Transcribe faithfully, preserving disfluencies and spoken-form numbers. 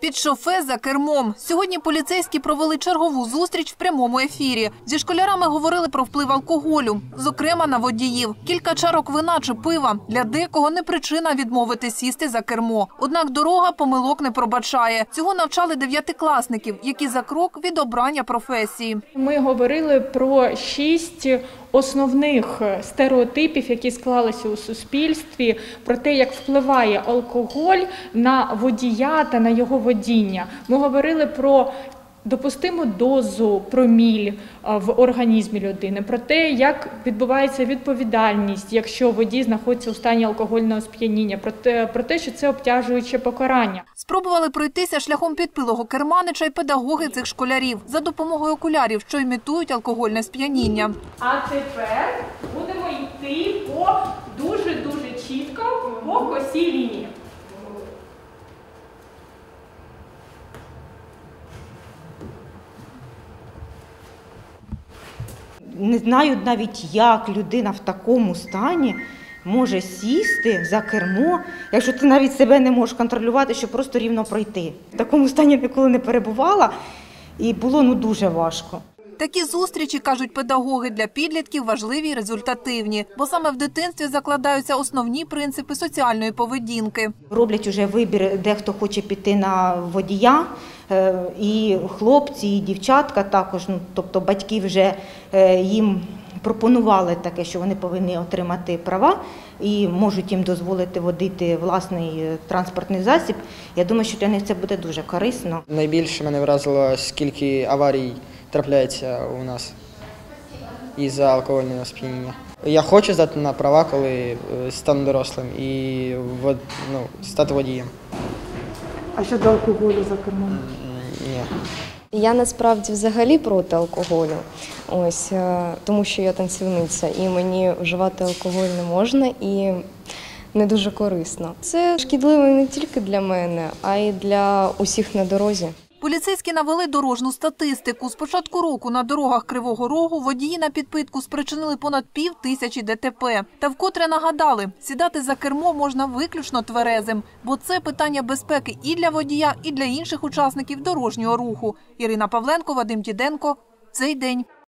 Під шофе за кермом. Сьогодні поліцейські провели чергову зустріч в прямому ефірі. Зі школярами говорили про вплив алкоголю, зокрема на водіїв. Кілька чарок вина чи пива для декого не причина відмовити сісти за кермо. Однак дорога помилок не пробачає. Цього навчали дев'ятикласників, які за крок від обрання професії. Ми говорили про шість основних стереотипів, які склалися у суспільстві, про те, як впливає алкоголь на водія та на його водіння. Ми говорили про допустиму дозу проміль в організмі людини, про те, як відбувається відповідальність, якщо водій знаходиться у стані алкогольного сп'яніння, про те, про те, що це обтяжуюче покарання. Спробували пройтися шляхом підпилого керманича й педагоги цих школярів за допомогою окулярів, що імітують алкогольне сп'яніння. А тепер будемо йти по дуже-дуже чітко по косій лінії. Не знаю навіть, як людина в такому стані може сісти за кермо, якщо ти навіть себе не можеш контролювати, щоб просто рівно пройти. В такому стані ніколи не перебувала і було ну, дуже важко. Такі зустрічі, кажуть педагоги, для підлітків важливі й результативні, бо саме в дитинстві закладаються основні принципи соціальної поведінки. Роблять уже вибір, де хто хоче піти на водія, і хлопці, і дівчатка також, ну, тобто батьки вже їм пропонували таке, що вони повинні отримати права і можуть їм дозволити водити власний транспортний засіб. Я думаю, що для них це буде дуже корисно. Найбільше мене вразило, скільки аварій трапляється у нас із-за алкогольного сп'яніння. Я хочу здати на права, коли стану дорослим, і вод... ну, стати водієм. А щодо алкоголю за кермом? Ні. Я насправді взагалі проти алкоголю, ось, тому що я танцівниця, і мені вживати алкоголь не можна, і не дуже корисно. Це шкідливо не тільки для мене, а й для усіх на дорозі. Поліцейські навели дорожну статистику. З початку року на дорогах Кривого Рогу водії на підпитку спричинили понад пів тисячі ДТП. Та вкотре нагадали, сідати за кермо можна виключно тверезим, бо це питання безпеки і для водія, і для інших учасників дорожнього руху. Ірина Павленко, Вадим Діденко. Цей день.